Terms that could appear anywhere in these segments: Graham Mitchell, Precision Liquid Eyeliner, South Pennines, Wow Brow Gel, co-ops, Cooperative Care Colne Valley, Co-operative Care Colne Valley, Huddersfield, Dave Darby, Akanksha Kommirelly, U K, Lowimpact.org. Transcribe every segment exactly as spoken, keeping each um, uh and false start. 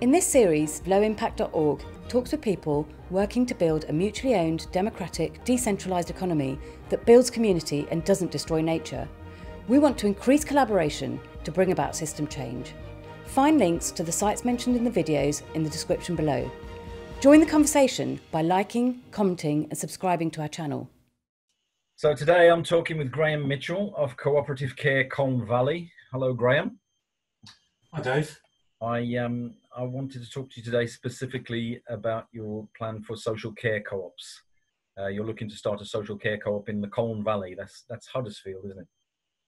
In this series, low impact dot org talks with people working to build a mutually owned, democratic, decentralised economy that builds community and doesn't destroy nature. We want to increase collaboration to bring about system change. Find links to the sites mentioned in the videos in the description below. Join the conversation by liking, commenting and subscribing to our channel. So today I'm talking with Graham Mitchell of Cooperative Care Colne Valley. Hello, Graham. Hi, Dave. I, um, I wanted to talk to you today specifically about your plan for social care co-ops. Uh, you're looking to start a social care co-op in the Colne Valley. That's, that's Huddersfield, isn't it?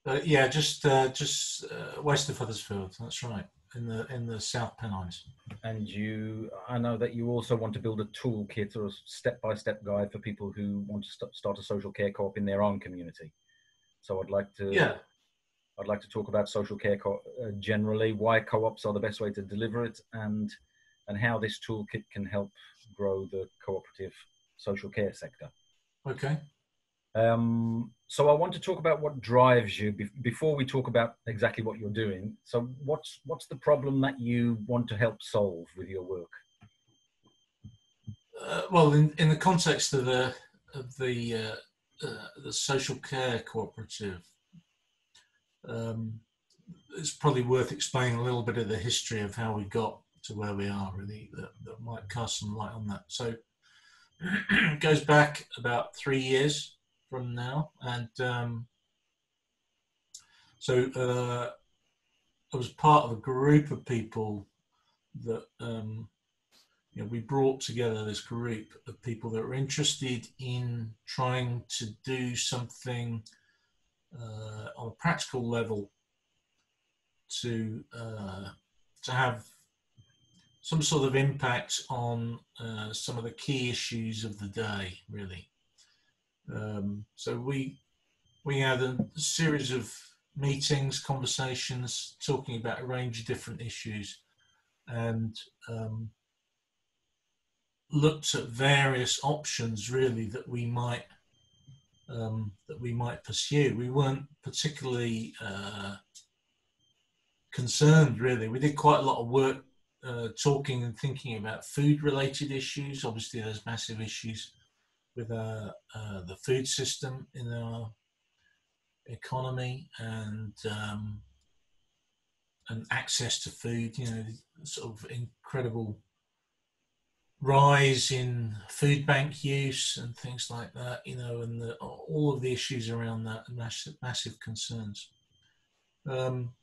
Uh, yeah, just, uh, just uh, west of Huddersfield, that's right, in the, in the South Pennines. And you, I know that you also want to build a toolkit or a step-by-step guide for people who want to st start a social care co-op in their own community. So I'd like to... Yeah. I'd like to talk about social care co uh, generally, why co-ops are the best way to deliver it, and and how this toolkit can help grow the cooperative social care sector. Okay. Um, so I want to talk about what drives you be before we talk about exactly what you're doing. So what's what's the problem that you want to help solve with your work? Uh, well, in in the context of the of the uh, uh, the social care cooperative. Um, it's probably worth explaining a little bit of the history of how we got to where we are, really, that, that might cast some light on that. So it goes back about three years from now, and um, so uh, I was part of a group of people that um, you know, we brought together this group of people that were interested in trying to do something Uh, on a practical level to uh, to have some sort of impact on uh, some of the key issues of the day, really. Um, so we we had a series of meetings, conversations, talking about a range of different issues, and um, looked at various options, really, that we might Um, that we might pursue. We weren't particularly uh, concerned, really. We did quite a lot of work uh, talking and thinking about food related issues. Obviously there's massive issues with uh, uh, the food system in our economy, and um, and access to food, you know, sort of incredible rise in food bank use and things like that, you know, and the, all of the issues around that, massive, massive concerns. Um,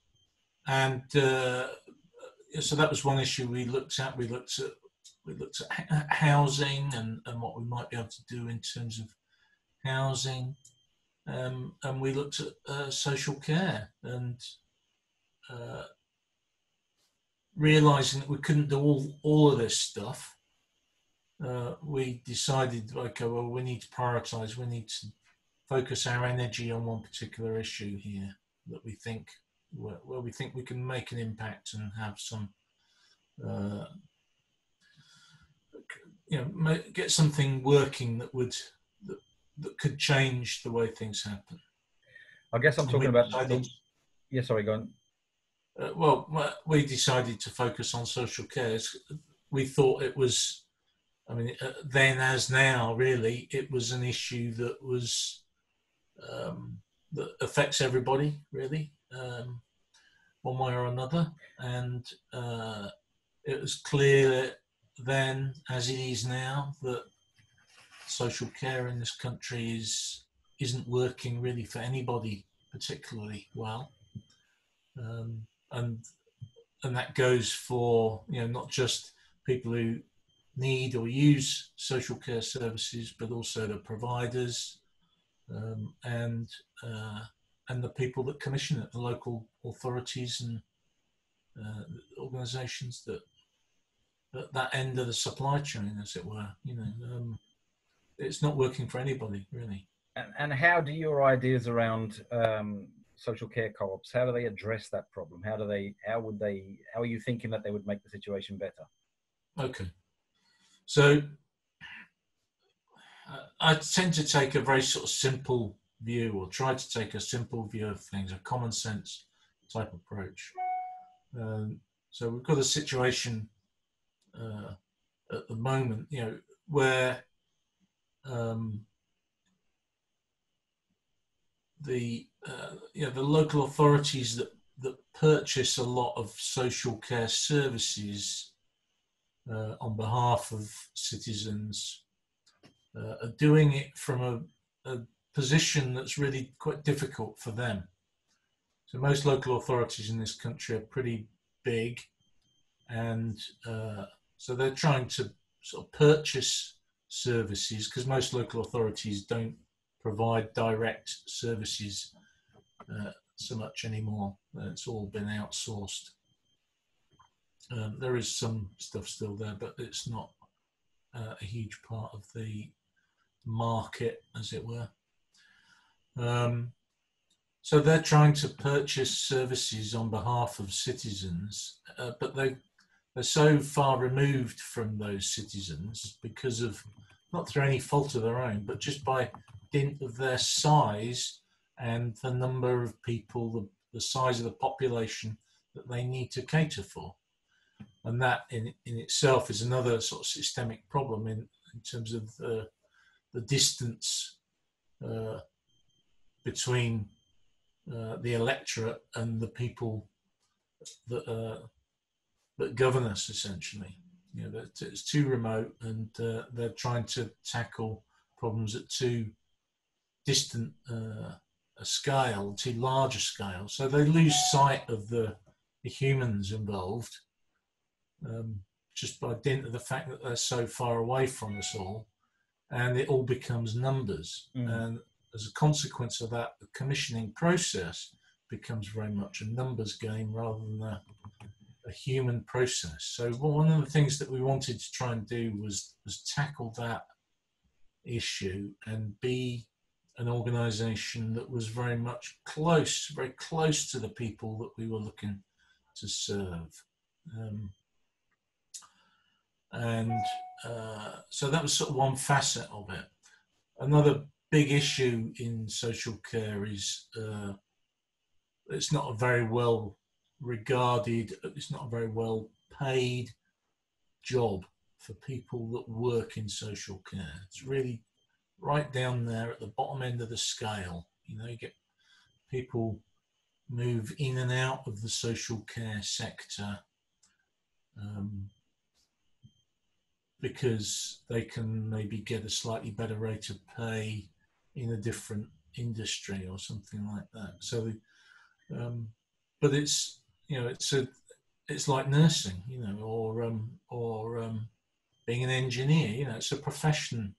and uh, so that was one issue we looked at. We looked at we looked at housing and, and what we might be able to do in terms of housing, um, and we looked at uh, social care, and uh, realising that we couldn't do all all of this stuff. Uh, we decided, okay, well, we need to prioritise, we need to focus our energy on one particular issue here that we think, where, where we think we can make an impact and have some, uh, you know, make, get something working that would, that, that could change the way things happen. I guess I'm talking about... Decided, yeah, sorry, go on. Uh, well, we decided to focus on social care. We thought it was... I mean, then as now, really, it was an issue that was um, that affects everybody, really, um, one way or another. And uh, it was clear then, as it is now, that social care in this country is isn't working really for anybody particularly well, um, and and that goes for, you know, not just people who need or use social care services, but also the providers, um, and uh, and the people that commission it, the local authorities and uh, organisations that at that end of the supply chain, as it were. You know, um, it's not working for anybody, really. And, and how do your ideas around um, social care co-ops, how do they address that problem? How do they? How would they? How are you thinking that they would make the situation better? Okay. So uh, I tend to take a very sort of simple view, or try to take a simple view of things, a common sense type approach. Um, so we've got a situation at the moment, you know, where um, the uh, you know, the local authorities that that purchase a lot of social care services uh, on behalf of citizens uh, are doing it from a, a position that's really quite difficult for them. So most local authorities in this country are pretty big, and uh, so they're trying to sort of purchase services, because most local authorities don't provide direct services uh, so much anymore. It's all been outsourced. Um, there is some stuff still there, but it's not uh, a huge part of the market, as it were. Um, so they're trying to purchase services on behalf of citizens, uh, but they, they're so far removed from those citizens because of, not through any fault of their own, but just by dint of their size and the number of people, the, the size of the population that they need to cater for. And that in, in itself is another sort of systemic problem in, in terms of the, the distance uh, between uh, the electorate and the people that, uh, that govern us, essentially. You know, that it's too remote, and uh, they're trying to tackle problems at too distant uh, a scale, too large a scale. So they lose sight of the, the humans involved, um, just by dint of the fact that they're so far away from us all, and it all becomes numbers. Mm. And as a consequence of that, the commissioning process becomes very much a numbers game rather than a, a human process. So one of the things that we wanted to try and do was, was tackle that issue and be an organisation that was very much close, very close to the people that we were looking to serve. Um, and uh, so that was sort of one facet of it. Another big issue in social care is uh, it's not a very well regarded, it's not a very well paid job for people that work in social care. It's really right down there at the bottom end of the scale. You know, you get people move in and out of the social care sector um, because they can maybe get a slightly better rate of pay in a different industry or something like that. So, um, but it's, you know, it's a, it's like nursing, you know, or um, or um, being an engineer. You know, it's a profession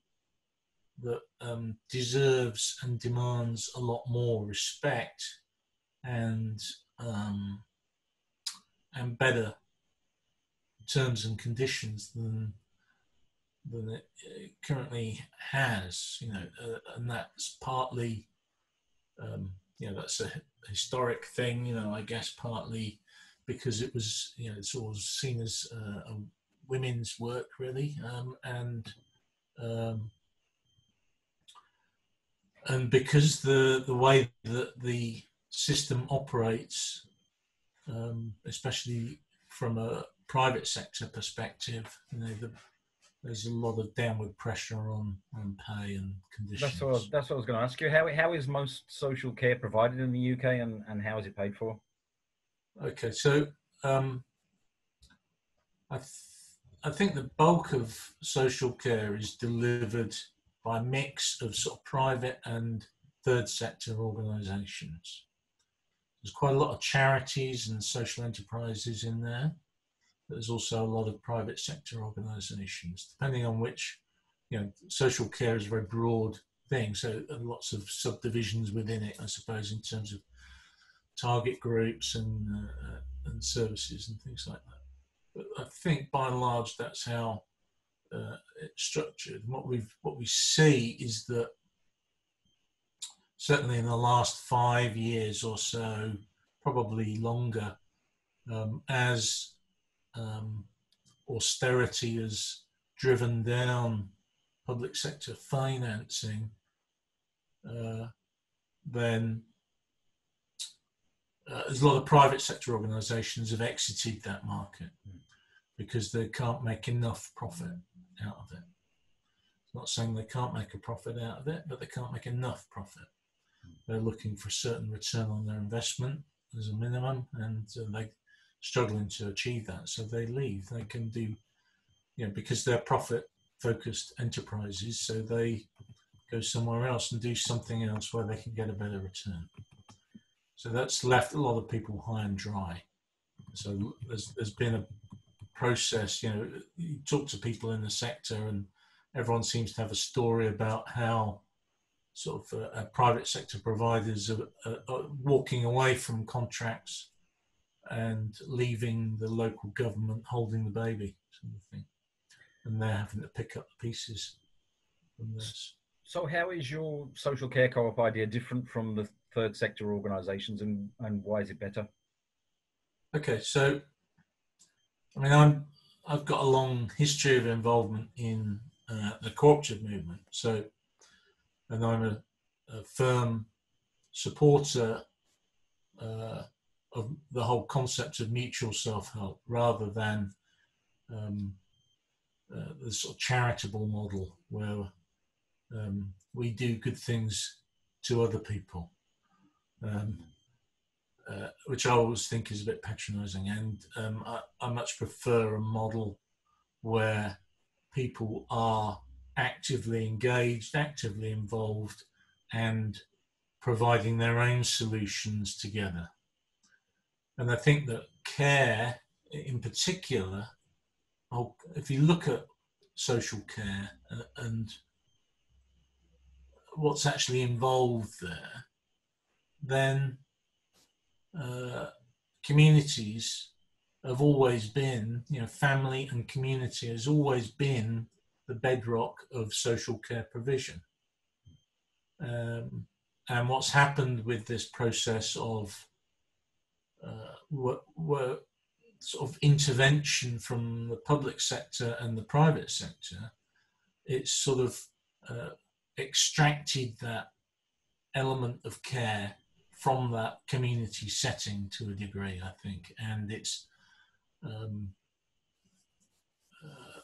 that um, deserves and demands a lot more respect and um, and better terms and conditions than than it currently has. You know, uh, and that's partly um, you know, that's a historic thing. You know, I guess partly because it was, you know, it's always seen as uh, a women's work really, um, and um, and because the the way that the system operates, um, especially from a private sector perspective, you know, the, there's a lot of downward pressure on, on pay and conditions. That's what I was, that's what I was going to ask you. How how is most social care provided in the U K, and, and how is it paid for? Okay, so um, I th I think the bulk of social care is delivered by a mix of sort of private and third sector organisations. There's quite a lot of charities and social enterprises in there. There's also a lot of private sector organisations, depending on which, you know, social care is a very broad thing. So lots of subdivisions within it, I suppose, in terms of target groups and, uh, and services and things like that. But I think by and large, that's how Uh, it's structured. What we've what we see is that certainly in the last five years or so, probably longer, um, as um, austerity has driven down public sector financing, uh, then uh, there's a lot of private sector organisations have exited that market. because they can't make enough profit out of it. It's not saying they can't make a profit out of it, but they can't make enough profit. They're looking for a certain return on their investment as a minimum, and they're struggling to achieve that, so they leave. They can do, you know, because they're profit-focused enterprises, so they go somewhere else and do something else where they can get a better return. So that's left a lot of people high and dry. So there's, there's been a process, you know, you talk to people in the sector and everyone seems to have a story about how sort of uh, private sector providers are, are, are walking away from contracts and leaving the local government holding the baby, sort of thing. And they're having to pick up the pieces from this. So how is your social care co-op idea different from the third sector organisations, and, and why is it better? Okay, so, I mean, I'm, I've got a long history of involvement in uh, the cooperative movement. So, and I'm a, a firm supporter uh, of the whole concept of mutual self-help rather than um, uh, the sort of charitable model where um, we do good things to other people. Um, uh, which I always think is a bit patronising, and um, I, I much prefer a model where people are actively engaged, actively involved, and providing their own solutions together. And I think that care, in particular, if you look at social care and what's actually involved there, then uh, communities have always been, you know, family and community has always been the bedrock of social care provision. Um, and what's happened with this process of uh, what, what sort of intervention from the public sector and the private sector, it's sort of uh, extracted that element of care from that community setting to a degree, I think, and it's um, uh,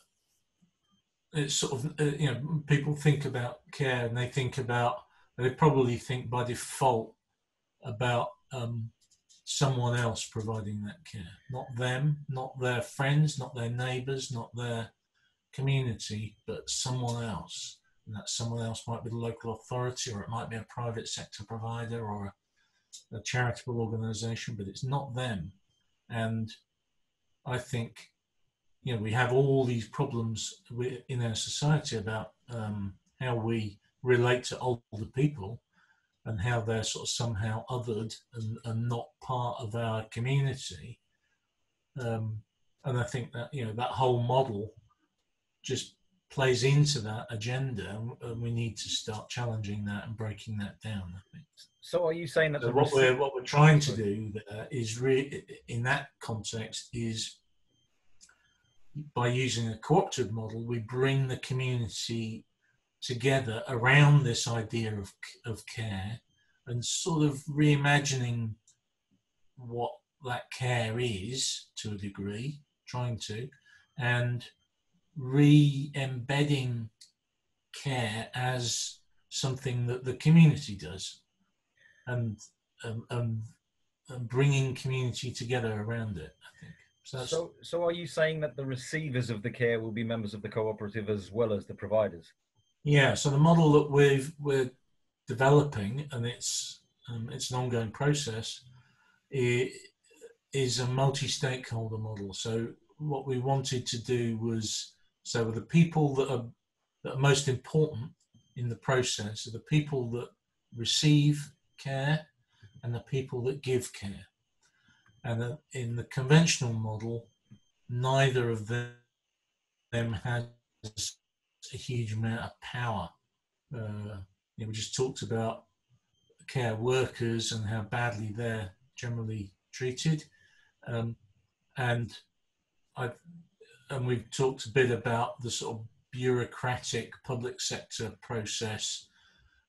it's sort of uh, you know, people think about care and they think about they probably think by default about um, someone else providing that care, not them, not their friends, not their neighbours, not their community, but someone else, and that someone else might be the local authority, or it might be a private sector provider, or a a charitable organisation, but it's not them. And I think, you know, we have all these problems in our society about um, how we relate to older people and how they're sort of somehow othered and, and not part of our community. Um, and I think that, you know, that whole model just plays into that agenda, and we need to start challenging that and breaking that down, I think. So are you saying that so the what we're what we're trying to do there is re in that context is by using a cooperative model, we bring the community together around this idea of of care and sort of reimagining what that care is to a degree, trying to, and re-embedding care as something that the community does, and um, um, and bringing community together around it, I think. So, so, so are you saying that the receivers of the care will be members of the cooperative as well as the providers? Yeah, so the model that we've, we're developing, and it's, um, it's an ongoing process, it is a multi-stakeholder model. So what we wanted to do was, so the people that are, that are most important in the process are the people that receive care and the people that give care. And the, in the conventional model, neither of them, them has a huge amount of power. Uh, you know, we just talked about care workers and how badly they're generally treated. Um, and I've And we've talked a bit about the sort of bureaucratic public sector process,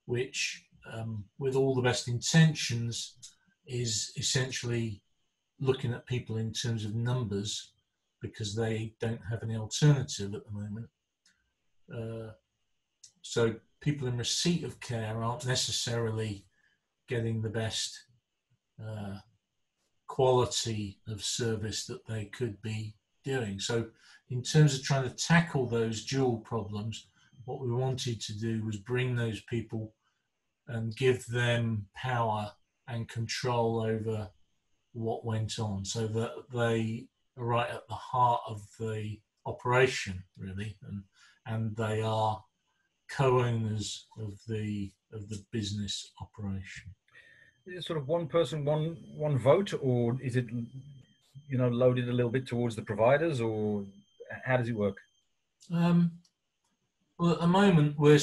which, um, with all the best intentions, is essentially looking at people in terms of numbers because they don't have any alternative at the moment. Uh, so people in receipt of care aren't necessarily getting the best uh, quality of service that they could be doing. So in terms of trying to tackle those dual problems, what we wanted to do was bring those people and give them power and control over what went on, so that they are right at the heart of the operation, really, and and they are co-owners of the of the business operation. Is it sort of one person, one one vote, or is it, you know, loaded a little bit towards the providers, or how does it work? Um, well, at the moment we're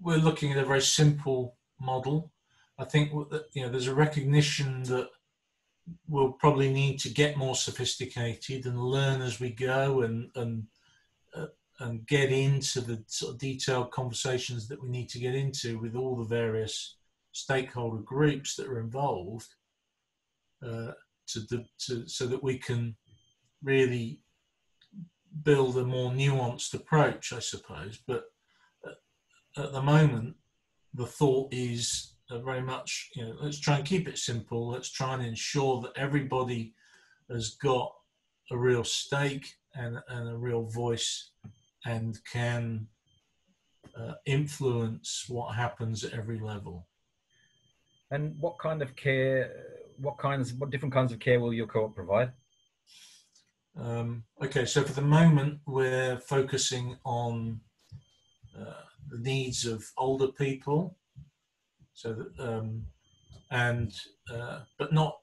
we're looking at a very simple model. I think that, you know, there's a recognition that we'll probably need to get more sophisticated and learn as we go, and and uh, and get into the sort of detailed conversations that we need to get into with all the various stakeholder groups that are involved, uh, to, the, to so that we can really build a more nuanced approach, I suppose. But at the moment, the thought is very much, you know, let's try and keep it simple. Let's try and ensure that everybody has got a real stake and, and a real voice, and can uh, influence what happens at every level. And what kind of care, what kinds, what different kinds of care will your co-op provide? Um, okay, so for the moment, we're focusing on uh, the needs of older people. So that, um, and uh, but not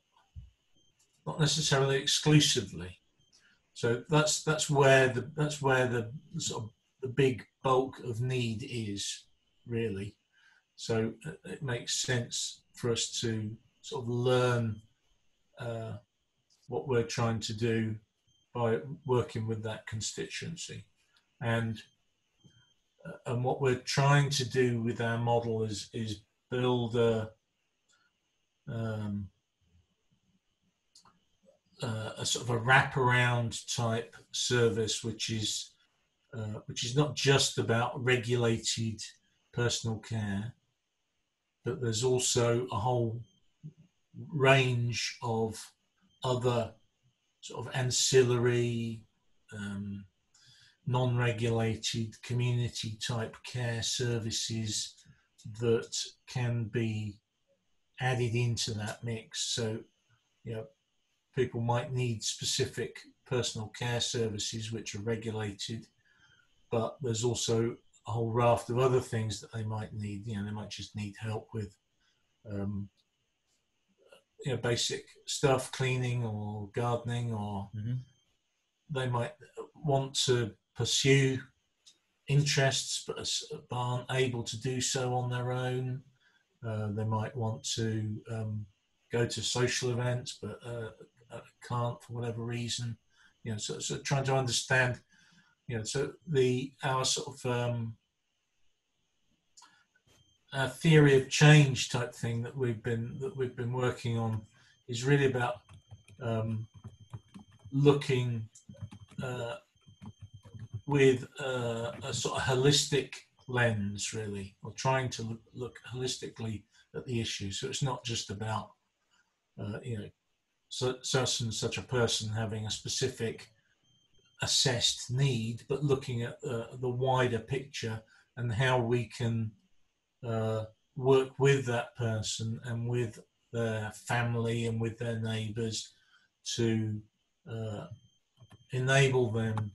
not necessarily exclusively. So that's that's where the that's where the sort of the big bulk of need is, really. So it makes sense for us to sort of learn uh, what we're trying to do by working with that constituency, and uh, and what we're trying to do with our model is is. build a, um, uh, a sort of a wraparound type service, which is uh, which is not just about regulated personal care, but there's also a whole range of other sort of ancillary, um, non-regulated community type care services that can be added into that mix. So, you know, people might need specific personal care services which are regulated, but there's also a whole raft of other things that they might need. You know, they might just need help with, um, you know, basic stuff, cleaning or gardening, or mm-hmm. they might want to pursue interests but aren't able to do so on their own. Uh, they might want to um, go to social events but uh, can't for whatever reason. You know, so, so trying to understand, you know, so the our sort of um, our theory of change type thing that we've been that we've been working on is really about um, looking. Uh, with uh, a sort of holistic lens, really, or trying to look, look holistically at the issue. So it's not just about, uh, you know, so, such and such a person having a specific assessed need, but looking at uh, the wider picture and how we can uh, work with that person and with their family and with their neighbours to uh, enable them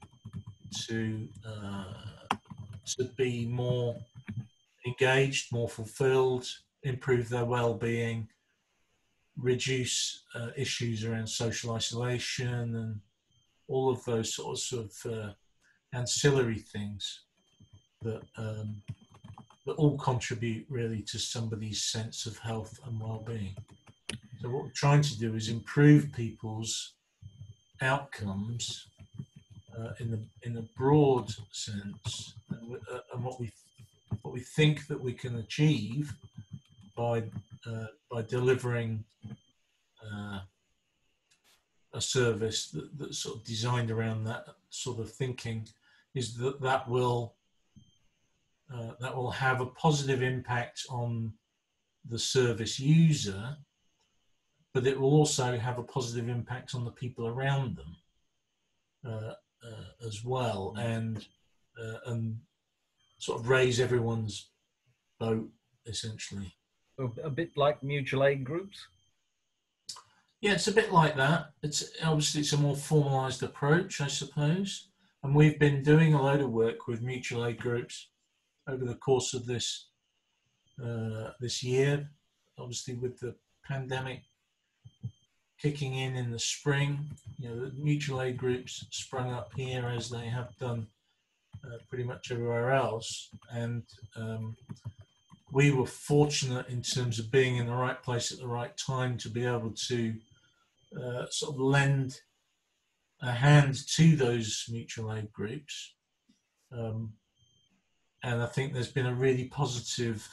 to uh, to be more engaged, more fulfilled, improve their well-being, reduce uh, issues around social isolation and all of those sorts of uh, ancillary things that, um, that all contribute really to somebody's sense of health and well-being. So what we're trying to do is improve people's outcomes Uh, in the in a broad sense, and, uh, and what we what we think that we can achieve by uh, by delivering uh, a service that, that's sort of designed around that sort of thinking, is that that will uh, that will have a positive impact on the service user, but it will also have a positive impact on the people around them uh, uh, as well, and uh, and sort of raise everyone's boat, essentially. A bit like mutual aid groups? Yeah, it's a bit like that. It's obviously it's a more formalised approach, I suppose. And we've been doing a load of work with mutual aid groups over the course of this uh, this year. Obviously, with the pandemic kicking in in the spring, you know, the mutual aid groups sprung up here as they have done uh, pretty much everywhere else. And um, we were fortunate in terms of being in the right place at the right time to be able to uh, sort of lend a hand to those mutual aid groups. Um, and I think there's been a really positive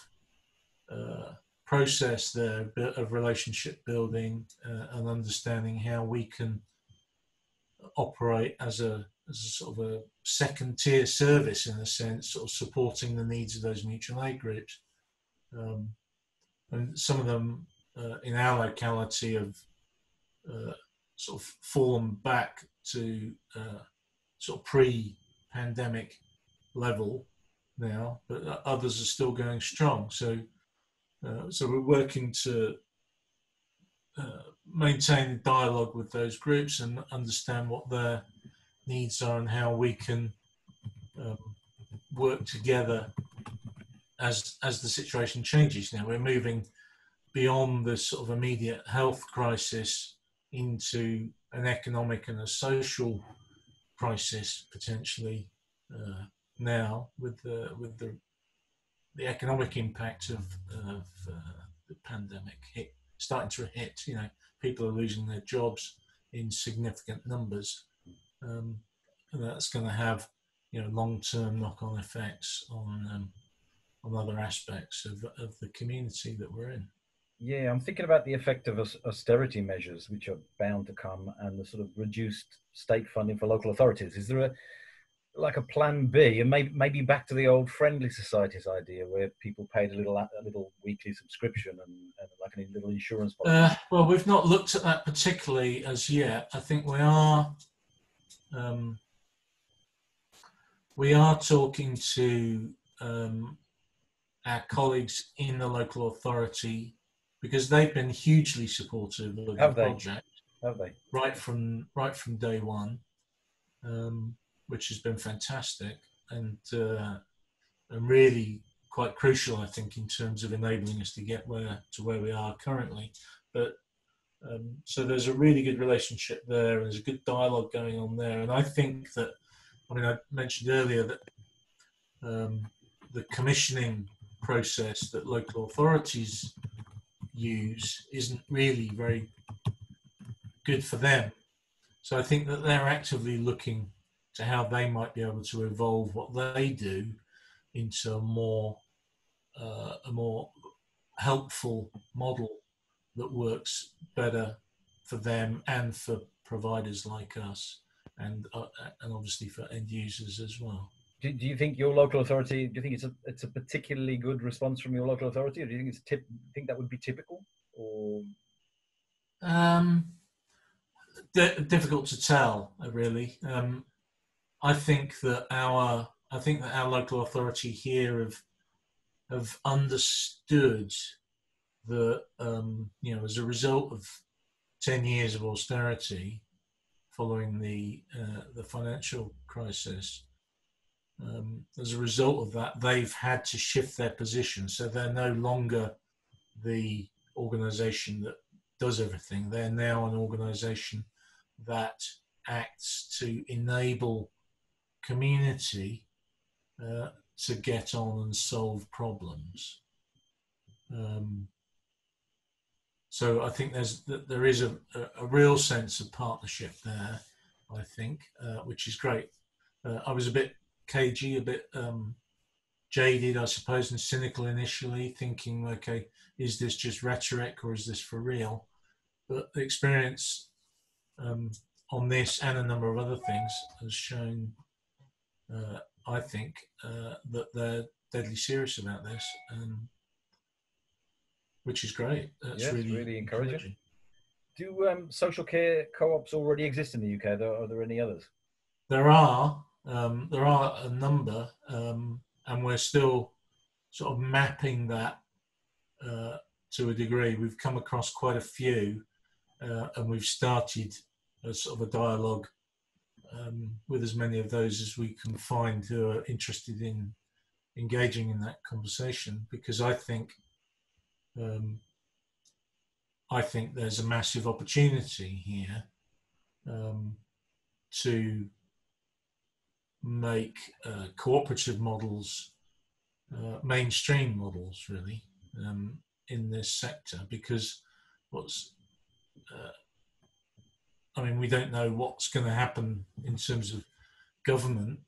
uh, process there of relationship building uh, and understanding how we can operate as a, as a sort of a second tier service, in a sense, sort of supporting the needs of those mutual aid groups. Um, and some of them uh, in our locality have uh, sort of fallen back to uh, sort of pre-pandemic level now, but others are still going strong. So, uh, so we're working to uh, maintain dialogue with those groups and understand what their needs are and how we can um, work together. As, as the situation changes now, we're moving beyond this sort of immediate health crisis into an economic and a social crisis potentially uh, now with the with the the economic impact of, of uh, the pandemic hit, starting to hit. You know, people are losing their jobs in significant numbers, um, and that's going to have, you know, long-term knock-on effects on. Um, on other aspects of, of the community that we're in. Yeah, I'm thinking about the effect of austerity measures, which are bound to come, and the sort of reduced state funding for local authorities. Is there a like a plan B, and maybe maybe back to the old friendly societies idea, where people paid a little a little weekly subscription and, and like a little insurance policy? Uh, well, we've not looked at that particularly as yet. I think we are um, we are talking to. Um, our colleagues in the local authority, because they've been hugely supportive of the project, have they? Right from right from day one, um, which has been fantastic and uh, and really quite crucial, I think, in terms of enabling us to get where to where we are currently. But um, so there's a really good relationship there, and there's a good dialogue going on there. And I think that, I mean, I mentioned earlier that um, the commissioning process that local authorities use isn't really very good for them. So I think that they're actively looking to how they might be able to evolve what they do into a more uh, a more helpful model that works better for them and for providers like us, and uh, and obviously for end users as well. Do, do you think your local authority? Do you think it's a it's a particularly good response from your local authority, or do you think it's tip, think that would be typical? Or um, d- difficult to tell, really. Um, I think that our I think that our local authority here have have understood that um, you know, as a result of ten years of austerity following the uh, the financial crisis. Um, as a result of that, they've had to shift their position. So they're no longer the organisation that does everything. They're now an organisation that acts to enable community uh, to get on and solve problems. Um, so I think there's there is a, a real sense of partnership there, I think, uh, which is great. Uh, I was a bit cagey, a bit um, jaded, I suppose, and cynical initially, thinking, okay, is this just rhetoric or is this for real? But the experience um, on this and a number of other things has shown, uh, I think, uh, that they're deadly serious about this, um, which is great. That's yes, really, really encouraging. encouraging. Do um, social care co-ops already exist in the U K? Are there any others? There are. Um, there are a number, um, and we're still sort of mapping that uh, to a degree. We've come across quite a few, uh, and we've started a sort of a dialogue um, with as many of those as we can find who are interested in engaging in that conversation, because I think um, I think there's a massive opportunity here um, to make uh, cooperative models uh, mainstream models, really, um, in this sector, because what's uh, I mean, we don't know what's going to happen in terms of government.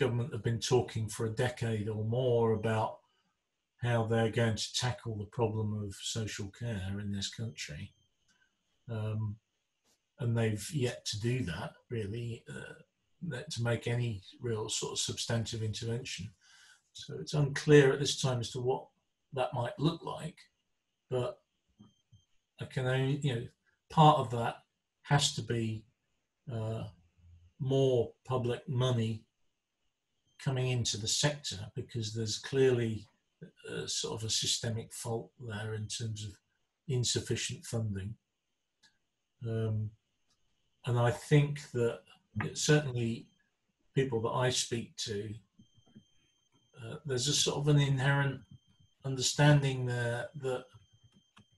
Government have been talking for a decade or more about how they're going to tackle the problem of social care in this country, um, and they've yet to do that, really, uh, to make any real sort of substantive intervention. So it's unclear at this time as to what that might look like, but I can only, you know, part of that has to be uh, more public money coming into the sector, because there's clearly a, a sort of a systemic fault there in terms of insufficient funding. Um, and I think that certainly people that I speak to, uh, there's a sort of an inherent understanding there that,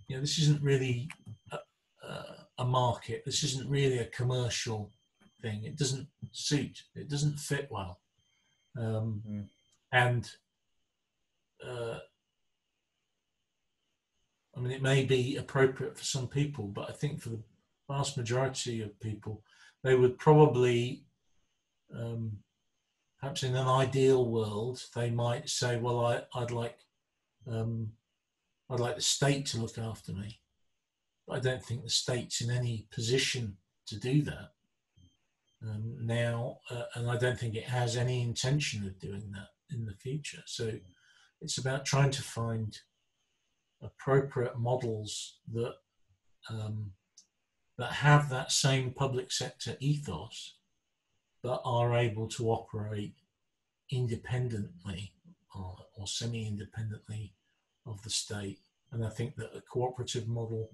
you know, this isn't really a, a market, this isn't really a commercial thing, it doesn't suit, it doesn't fit well. Um, mm. And uh, I mean, it may be appropriate for some people, but I think for the vast majority of people, they would probably, um, perhaps in an ideal world, they might say, well, I, I'd like um, I'd like the state to look after me. But I don't think the state's in any position to do that. Um, now, uh, and I don't think it has any intention of doing that in the future. So it's about trying to find appropriate models that um, that have that same public sector ethos, but are able to operate independently or, or semi-independently of the state. And I think that a cooperative model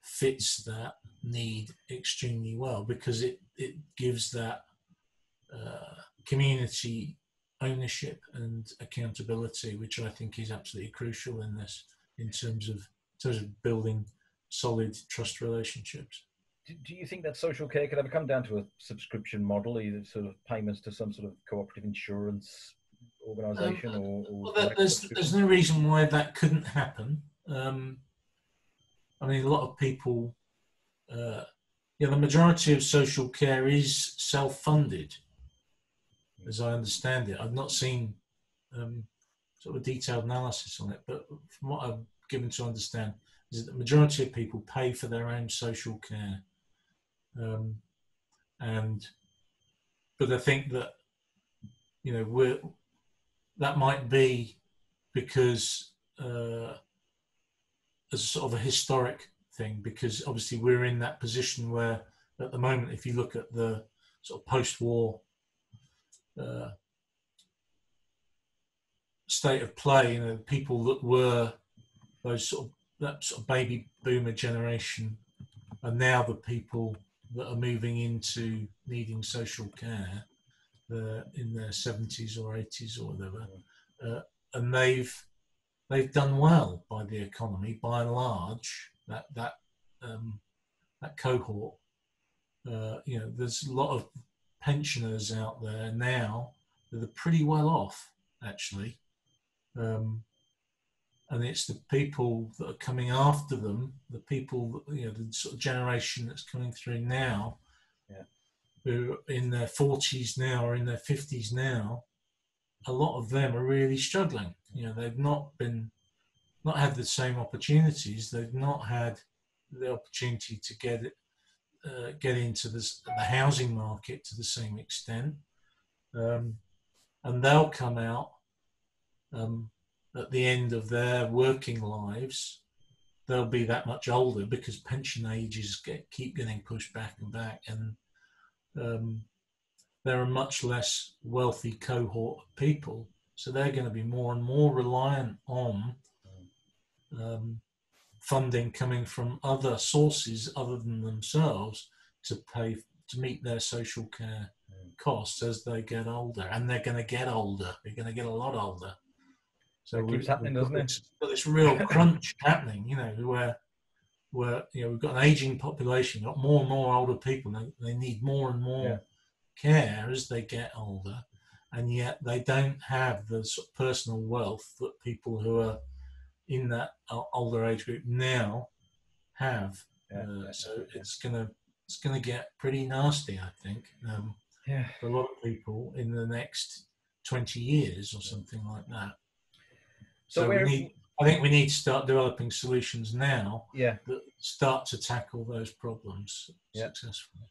fits that need extremely well, because it, it gives that uh, community ownership and accountability, which I think is absolutely crucial in this, in terms of, in terms of building solid trust relationships. Do, do you think that social care could ever come down to a subscription model, either sort of payments to some sort of cooperative insurance organisation? Um, or, or well, that, there's, there's no reason why that couldn't happen. Um, I mean, a lot of people, uh, yeah, the majority of social care is self-funded, as I understand it. I've not seen um, sort of a detailed analysis on it, but from what I've given to understand is that the majority of people pay for their own social care. Um, and, but I think that, you know, we're, that might be because, uh, as a sort of a historic thing, because obviously we're in that position where at the moment, if you look at the sort of post-war uh, state of play, you know, people that were those sort of, that sort of baby boomer generation are now the people that are moving into needing social care uh, in their seventies or eighties or whatever, uh, and they've They've done well by the economy, by and large. That that um, that cohort, uh, you know, there's a lot of pensioners out there now that are pretty well off, actually, um, and it's the people that are coming after them, the people, you know, the sort of generation that's coming through now, yeah, who are in their forties now or in their fifties now. A lot of them are really struggling. You know, they've not been, not had the same opportunities. They've not had the opportunity to get uh, get into this, the housing market to the same extent. Um, and they'll come out um, at the end of their working lives. They'll be that much older because pension ages get, keep getting pushed back and back. And um, they're a much less wealthy cohort of people. So they're going to be more and more reliant on um, funding coming from other sources other than themselves to pay to meet their social care costs as they get older. And they're going to get older. They're going to get a lot older. So it keeps happening, doesn't it? But this real crunch happening, you know, where where you know we've got an aging population, got more and more older people. They they need more and more yeah. care as they get older, and yet they don't have the sort of personal wealth that people who are in that older age group now have. Yeah. Uh, so it's gonna it's gonna get pretty nasty, I think, um, yeah. for a lot of people in the next twenty years or something like that. So, so we need, I think we need to start developing solutions now yeah. that start to tackle those problems yeah. successfully.